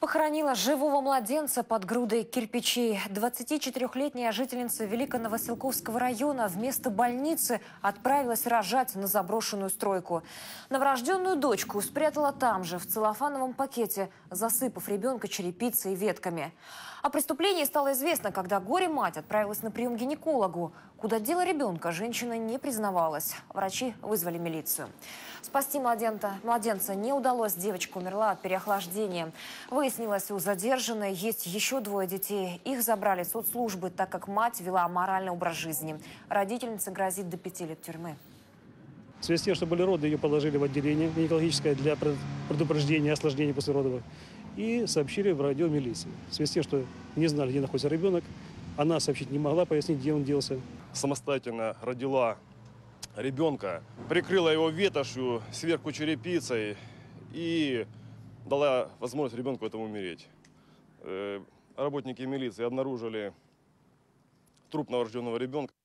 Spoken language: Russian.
Похоронила живого младенца под грудой кирпичей. 24-летняя жительница Великоновоселковского района вместо больницы отправилась рожать на заброшенную стройку. Новорожденную дочку спрятала там же, в целлофановом пакете, засыпав ребенка черепицей и ветками. О преступлении стало известно, когда горе-мать отправилась на прием к гинекологу. Куда дела ребенка, женщина не признавалась. Врачи вызвали милицию. Спасти младенца не удалось, девочка умерла от переохлаждения. Выяснилось, у задержанной есть еще двое детей. Их забрали соцслужбы, так как мать вела аморальный образ жизни. Родительнице грозит до 5 лет тюрьмы. В связи с тем, что были роды, ее положили в отделение гинекологическое для предупреждения осложнений послеродовых. И сообщили в радио милиции. В связи с тем, что не знали, где находится ребенок, она сообщить не могла, пояснить, где он делся. Самостоятельно родила ребенка, прикрыла его ветошью, сверху черепицей и дала возможность ребенку этому умереть. Работники милиции обнаружили труп новорожденного ребенка.